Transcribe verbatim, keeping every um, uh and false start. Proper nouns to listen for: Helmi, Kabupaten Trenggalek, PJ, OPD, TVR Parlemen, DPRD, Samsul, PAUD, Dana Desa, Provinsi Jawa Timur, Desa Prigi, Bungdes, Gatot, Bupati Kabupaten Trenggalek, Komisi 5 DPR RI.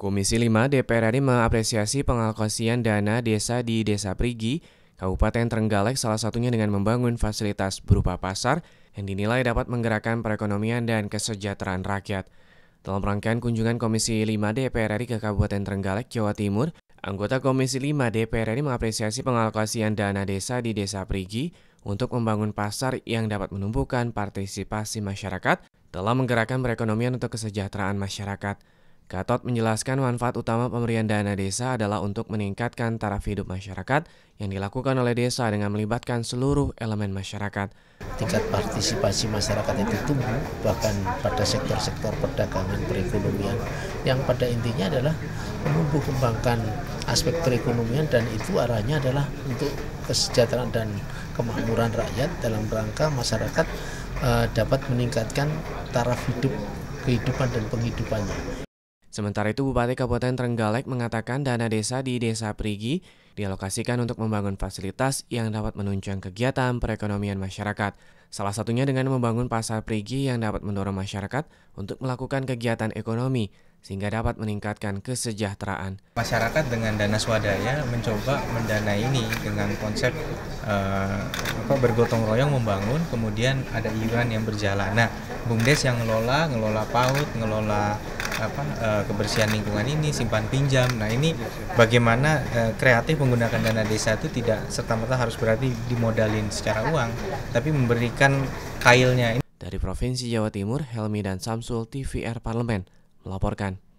Komisi lima D P R R I mengapresiasi pengalokasian dana desa di Desa Prigi, Kabupaten Trenggalek, salah satunya dengan membangun fasilitas berupa pasar yang dinilai dapat menggerakkan perekonomian dan kesejahteraan rakyat. Dalam rangkaian kunjungan Komisi lima D P R R I ke Kabupaten Trenggalek, Jawa Timur, anggota Komisi lima D P R R I mengapresiasi pengalokasian dana desa di Desa Prigi untuk membangun pasar yang dapat menumbuhkan partisipasi masyarakat dalam menggerakkan perekonomian untuk kesejahteraan masyarakat. Gatot menjelaskan manfaat utama pemberian dana desa adalah untuk meningkatkan taraf hidup masyarakat yang dilakukan oleh desa dengan melibatkan seluruh elemen masyarakat. Tingkat partisipasi masyarakat itu tumbuh bahkan pada sektor-sektor perdagangan, perekonomian yang pada intinya adalah menumbuh kembangkan aspek perekonomian dan itu arahnya adalah untuk kesejahteraan dan kemakmuran rakyat dalam rangka masyarakat eh, dapat meningkatkan taraf hidup, kehidupan dan penghidupannya. Sementara itu, Bupati Kabupaten Trenggalek mengatakan dana desa di Desa Prigi dialokasikan untuk membangun fasilitas yang dapat menunjang kegiatan perekonomian masyarakat. Salah satunya dengan membangun pasar Prigi yang dapat mendorong masyarakat untuk melakukan kegiatan ekonomi sehingga dapat meningkatkan kesejahteraan. Masyarakat dengan dana swadaya mencoba mendanai ini dengan konsep eh, apa, bergotong royong membangun, kemudian ada iuran yang berjalan. Nah, Bungdes yang ngelola, ngelola PAUD, ngelola apa eh, kebersihan lingkungan ini, simpan pinjam. Nah, ini bagaimana eh, kreatif menggunakan dana desa itu tidak serta-merta harus berarti dimodalin secara uang, tapi memberikan kailnya. Dari Provinsi Jawa Timur, Helmi dan Samsul, T V R Parlemen melaporkan.